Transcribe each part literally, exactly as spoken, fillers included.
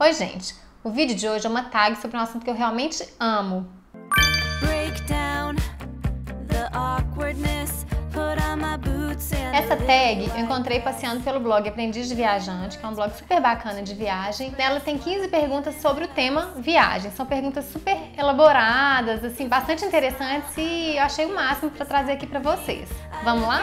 Oi, gente! O vídeo de hoje é uma tag sobre um assunto que eu realmente amo. Essa tag eu encontrei passeando pelo blog Aprendiz de Viajante, que é um blog super bacana de viagem. Nela tem quinze perguntas sobre o tema viagem. São perguntas super elaboradas, assim, bastante interessantes, e eu achei o máximo para trazer aqui para vocês. Vamos lá?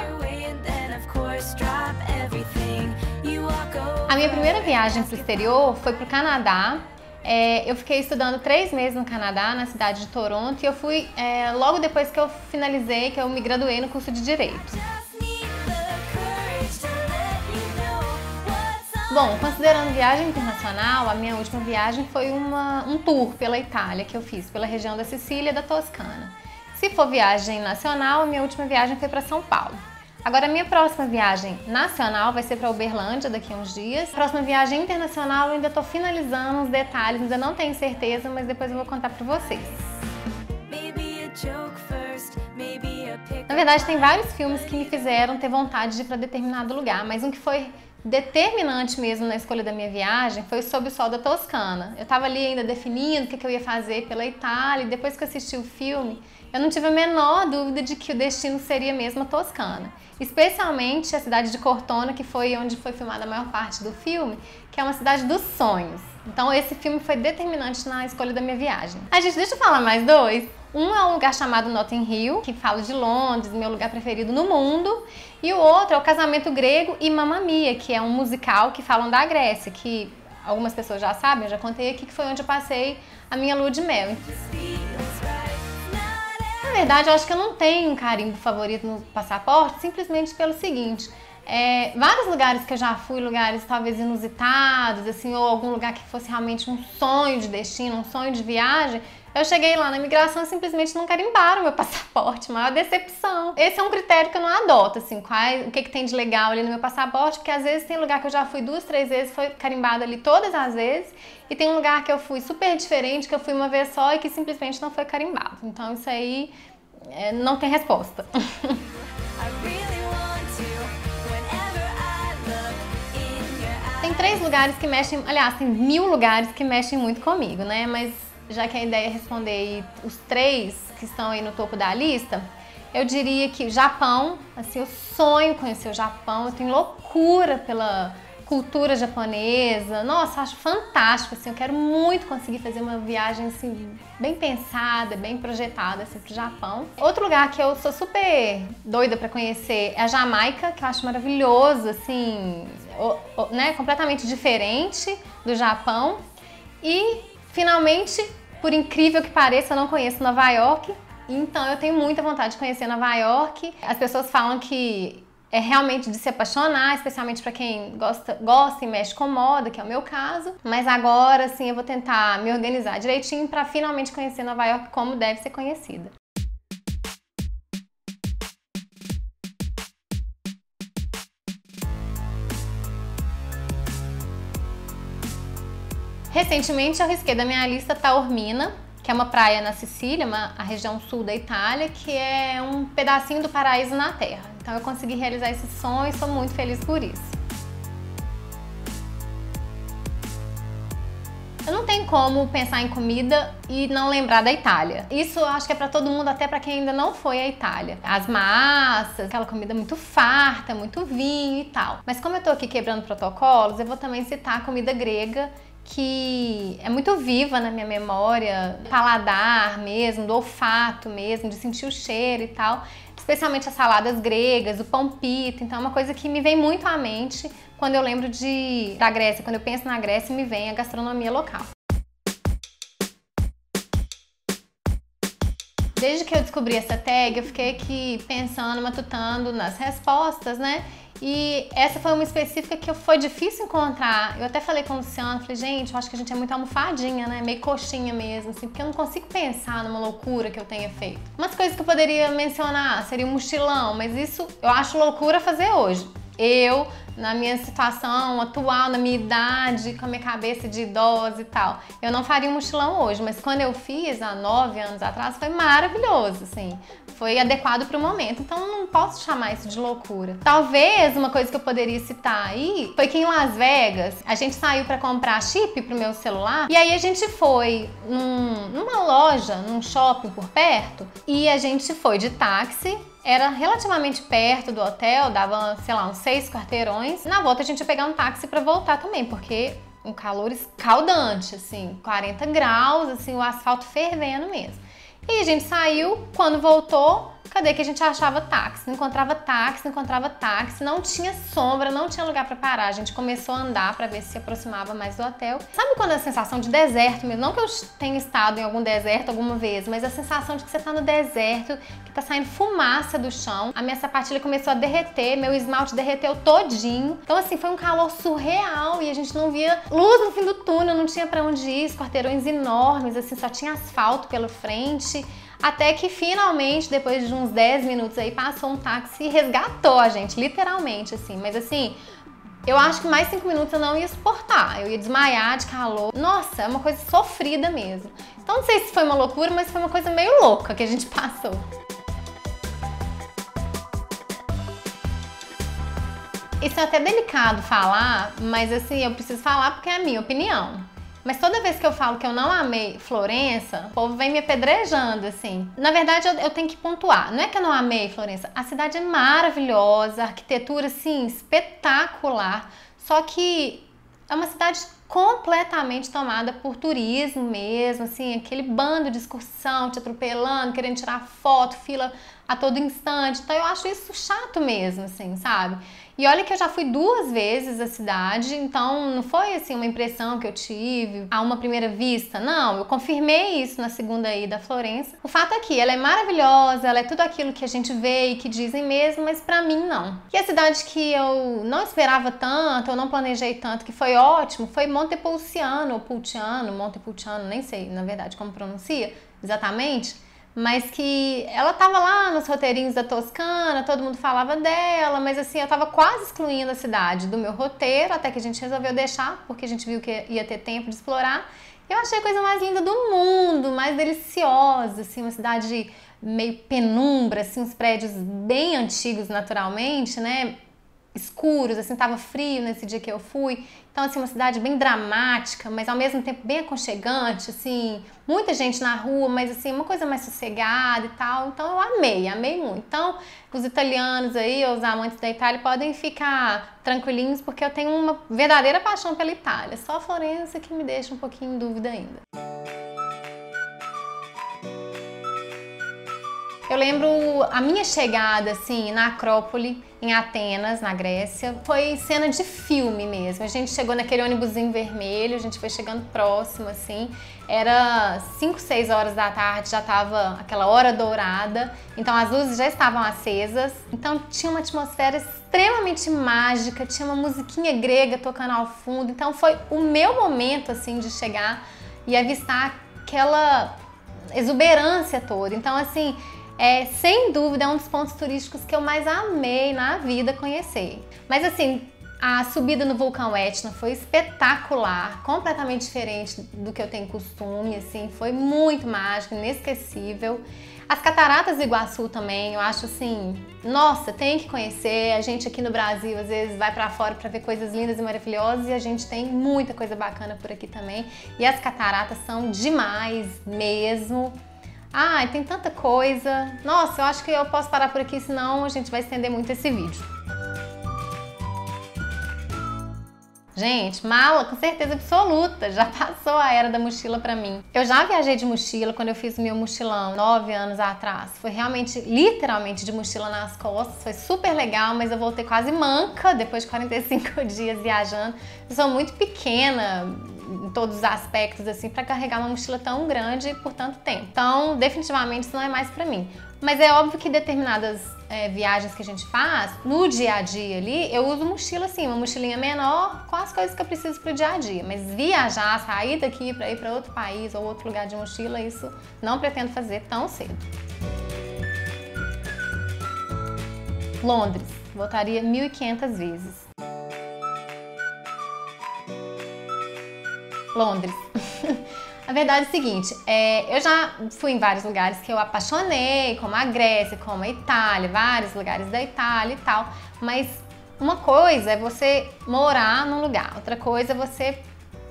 A minha primeira viagem para o exterior foi para o Canadá. É, eu fiquei estudando três meses no Canadá, na cidade de Toronto, e eu fui é, logo depois que eu finalizei, que eu me graduei no curso de Direito. Bom, considerando viagem internacional, a minha última viagem foi uma, um tour pela Itália que eu fiz, pela região da Sicília e da Toscana. Se for viagem nacional, a minha última viagem foi para São Paulo. Agora, a minha próxima viagem nacional vai ser para Uberlândia daqui a uns dias. A próxima viagem internacional eu ainda estou finalizando os detalhes, ainda não tenho certeza, mas depois eu vou contar para vocês. Na verdade, tem vários filmes que me fizeram ter vontade de ir para determinado lugar, mas um que foi determinante mesmo na escolha da minha viagem foi Sob o Sol da Toscana. Eu estava ali ainda definindo o que eu ia fazer pela Itália, e depois que eu assisti o filme, eu não tive a menor dúvida de que o destino seria mesmo a Toscana, especialmente a cidade de Cortona, que foi onde foi filmada a maior parte do filme, que é uma cidade dos sonhos. Então esse filme foi determinante na escolha da minha viagem. Ah, gente, deixa eu falar mais dois. Um é um lugar chamado Notting Hill, que fala de Londres, meu lugar preferido no mundo, e o outro é o Casamento Grego e Mamma Mia, que é um musical que falam da Grécia, que algumas pessoas já sabem, eu já contei aqui, que foi onde eu passei a minha lua de mel. Na verdade, eu acho que eu não tenho um carimbo favorito no passaporte, simplesmente pelo seguinte, é, vários lugares que eu já fui, lugares talvez inusitados, assim, ou algum lugar que fosse realmente um sonho de destino, um sonho de viagem, eu cheguei lá na imigração e simplesmente não carimbaram o meu passaporte, maior decepção. Esse é um critério que eu não adoto, assim, quais, o que, que tem de legal ali no meu passaporte, porque às vezes tem lugar que eu já fui duas, três vezes, foi carimbado ali todas as vezes, e tem um lugar que eu fui super diferente, que eu fui uma vez só e que simplesmente não foi carimbado. Então isso aí é, não tem resposta. Tem três lugares que mexem, aliás, tem mil lugares que mexem muito comigo, né? Mas já que a ideia é responder aí os três que estão aí no topo da lista, eu diria que o Japão, assim, eu sonho conhecer o Japão, eu tenho loucura pela cultura japonesa, nossa, acho fantástico, assim, eu quero muito conseguir fazer uma viagem, assim, bem pensada, bem projetada, assim, pro Japão. Outro lugar que eu sou super doida pra conhecer é a Jamaica, que eu acho maravilhoso, assim, né, completamente diferente do Japão. E, finalmente, por incrível que pareça, eu não conheço Nova York, então eu tenho muita vontade de conhecer Nova York. As pessoas falam que é realmente de se apaixonar, especialmente para quem gosta, gosta e mexe com moda, que é o meu caso. Mas agora, sim, eu vou tentar me organizar direitinho para finalmente conhecer Nova York como deve ser conhecida. Recentemente eu risquei da minha lista Taormina, que é uma praia na Sicília, uma, a região sul da Itália, que é um pedacinho do paraíso na Terra. Então eu consegui realizar esse sonho e sou muito feliz por isso. Eu não tenho como pensar em comida e não lembrar da Itália. Isso eu acho que é para todo mundo, até para quem ainda não foi à Itália. As massas, aquela comida muito farta, muito vinho e tal. Mas como eu tô aqui quebrando protocolos, eu vou também citar a comida grega, que é muito viva na minha memória, do paladar mesmo, do olfato mesmo, de sentir o cheiro e tal. Especialmente as saladas gregas, o pão pita, então é uma coisa que me vem muito à mente quando eu lembro de, da Grécia, quando eu penso na Grécia me vem a gastronomia local. Desde que eu descobri essa tag, eu fiquei aqui pensando, matutando nas respostas, né? E essa foi uma específica que foi difícil encontrar. Eu até falei com o Luciano, falei, gente, eu acho que a gente é muito almofadinha, né? Meio coxinha mesmo, assim, porque eu não consigo pensar numa loucura que eu tenha feito. Umas coisas que eu poderia mencionar seria um mochilão, mas isso eu acho loucura fazer hoje. Eu na minha situação atual, na minha idade, com a minha cabeça de idosa e tal. Eu não faria um mochilão hoje, mas quando eu fiz, há nove anos atrás, foi maravilhoso, assim. Foi adequado para o momento, então não posso chamar isso de loucura. Talvez uma coisa que eu poderia citar aí foi que em Las Vegas a gente saiu para comprar chip pro meu celular e aí a gente foi num, numa loja, num shopping por perto e a gente foi de táxi. Era relativamente perto do hotel, dava, sei lá, uns seis quarteirões. Na volta a gente ia pegar um táxi para voltar também, porque um calor escaldante, assim, quarenta graus, assim, o asfalto fervendo mesmo. E a gente saiu, quando voltou, cadê que a gente achava táxi? Não encontrava táxi, não encontrava táxi, não tinha sombra, não tinha lugar pra parar. A gente começou a andar pra ver se se aproximava mais do hotel. Sabe quando a sensação de deserto mesmo? Não que eu tenha estado em algum deserto alguma vez, mas a sensação de que você tá no deserto, que tá saindo fumaça do chão. A minha sapatilha começou a derreter, meu esmalte derreteu todinho. Então assim, foi um calor surreal e a gente não via luz no fim do túnel, não tinha pra onde ir, os quarteirões enormes, assim, só tinha asfalto pela frente. Até que finalmente, depois de uns dez minutos aí, passou um táxi e resgatou a gente, literalmente, assim. Mas assim, eu acho que mais cinco minutos eu não ia suportar, eu ia desmaiar de calor. Nossa, é uma coisa sofrida mesmo. Então não sei se foi uma loucura, mas foi uma coisa meio louca que a gente passou. Isso é até delicado falar, mas assim, eu preciso falar porque é a minha opinião. Mas toda vez que eu falo que eu não amei Florença, o povo vem me apedrejando, assim. Na verdade, eu, eu tenho que pontuar. Não é que eu não amei Florença. A cidade é maravilhosa, a arquitetura, assim, espetacular. Só que é uma cidade completamente tomada por turismo mesmo, assim, aquele bando de excursão te atropelando, querendo tirar foto, fila a todo instante. Então eu acho isso chato mesmo, assim, sabe? E olha que eu já fui duas vezes à cidade, então não foi assim uma impressão que eu tive a uma primeira vista, não, eu confirmei isso na segunda ida da Florença. O fato é que ela é maravilhosa, ela é tudo aquilo que a gente vê e que dizem mesmo, mas pra mim não. E a cidade que eu não esperava tanto, eu não planejei tanto, que foi ótimo, foi Montepulciano, ou Pulciano, Montepulciano, nem sei na verdade como pronuncia exatamente, mas que ela tava lá nos roteirinhos da Toscana, todo mundo falava dela, mas assim, eu tava quase excluindo a cidade do meu roteiro, até que a gente resolveu deixar, porque a gente viu que ia ter tempo de explorar. Eu achei a coisa mais linda do mundo, mais deliciosa, assim, uma cidade meio penumbra, assim, uns prédios bem antigos naturalmente, né? Escuros, assim, tava frio nesse dia que eu fui, então assim, uma cidade bem dramática, mas ao mesmo tempo bem aconchegante, assim, muita gente na rua, mas assim, uma coisa mais sossegada e tal, então eu amei, amei muito. Então, os italianos aí, os amantes da Itália, podem ficar tranquilinhos, porque eu tenho uma verdadeira paixão pela Itália, só a Florença que me deixa um pouquinho em dúvida ainda. Eu lembro a minha chegada, assim, na Acrópole, em Atenas, na Grécia, foi cena de filme mesmo. A gente chegou naquele ônibusinho vermelho, a gente foi chegando próximo, assim. Era cinco, seis horas da tarde, já tava aquela hora dourada, então as luzes já estavam acesas. Então tinha uma atmosfera extremamente mágica, tinha uma musiquinha grega tocando ao fundo. Então foi o meu momento, assim, de chegar e avistar aquela exuberância toda. Então, assim, é, sem dúvida, é um dos pontos turísticos que eu mais amei na vida conhecer. Mas assim, a subida no vulcão Etna foi espetacular, completamente diferente do que eu tenho costume, assim, foi muito mágico, inesquecível. As cataratas do Iguaçu também, eu acho assim, nossa, tem que conhecer. A gente aqui no Brasil, às vezes, vai pra fora pra ver coisas lindas e maravilhosas e a gente tem muita coisa bacana por aqui também. E as cataratas são demais mesmo. Ai, tem tanta coisa. Nossa, eu acho que eu posso parar por aqui, senão a gente vai estender muito esse vídeo. Gente, mala com certeza absoluta, já passou a era da mochila pra mim. Eu já viajei de mochila quando eu fiz o meu mochilão, nove anos atrás. Foi realmente, literalmente, de mochila nas costas, foi super legal, mas eu voltei quase manca depois de quarenta e cinco dias viajando. Eu sou muito pequena em todos os aspectos, assim, para carregar uma mochila tão grande por tanto tempo. Então, definitivamente, isso não é mais para mim. Mas é óbvio que determinadas é, viagens que a gente faz, no dia a dia ali, eu uso mochila, assim, uma mochilinha menor com as coisas que eu preciso pro dia a dia. Mas viajar, sair daqui para ir para outro país ou outro lugar de mochila, isso não pretendo fazer tão cedo. Londres, voltaria mil e quinhentas vezes. Londres. A verdade é o seguinte, é, eu já fui em vários lugares que eu apaixonei, como a Grécia, como a Itália, vários lugares da Itália e tal, mas uma coisa é você morar num lugar, outra coisa é você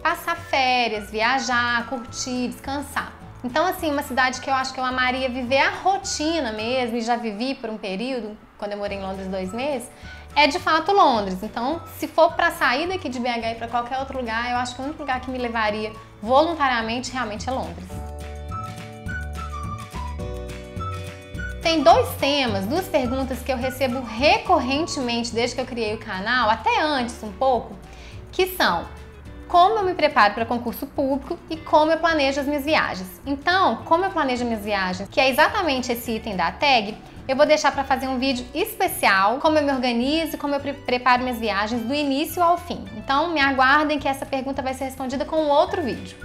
passar férias, viajar, curtir, descansar. Então, assim, uma cidade que eu acho que eu amaria viver a rotina mesmo, e já vivi por um período, quando eu morei em Londres dois meses, é de fato Londres. Então, se for para sair daqui de B H e para qualquer outro lugar, eu acho que o único lugar que me levaria voluntariamente realmente é Londres. Tem dois temas, duas perguntas que eu recebo recorrentemente desde que eu criei o canal, até antes um pouco, que são: como eu me preparo para concurso público e como eu planejo as minhas viagens. Então, como eu planejo minhas viagens, que é exatamente esse item da tag, eu vou deixar para fazer um vídeo especial, como eu me organizo e como eu pre preparo minhas viagens do início ao fim. Então, me aguardem que essa pergunta vai ser respondida com outro vídeo.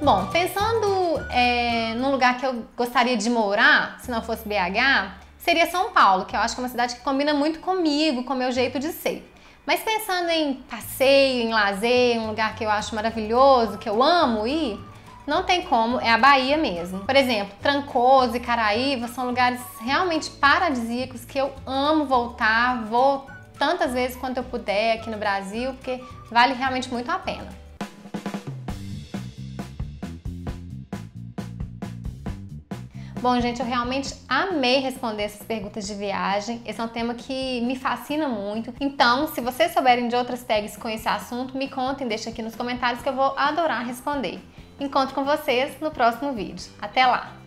Bom, pensando é, num lugar que eu gostaria de morar, se não fosse B H, seria São Paulo, que eu acho que é uma cidade que combina muito comigo, com o meu jeito de ser. Mas pensando em passeio, em lazer, um lugar que eu acho maravilhoso, que eu amo ir, não tem como, é a Bahia mesmo. Por exemplo, Trancoso e Caraíva são lugares realmente paradisíacos que eu amo voltar, vou tantas vezes quanto eu puder aqui no Brasil, porque vale realmente muito a pena. Bom, gente, eu realmente amei responder essas perguntas de viagem. Esse é um tema que me fascina muito. Então, se vocês souberem de outras tags com esse assunto, me contem, deixem aqui nos comentários que eu vou adorar responder. Encontro com vocês no próximo vídeo. Até lá!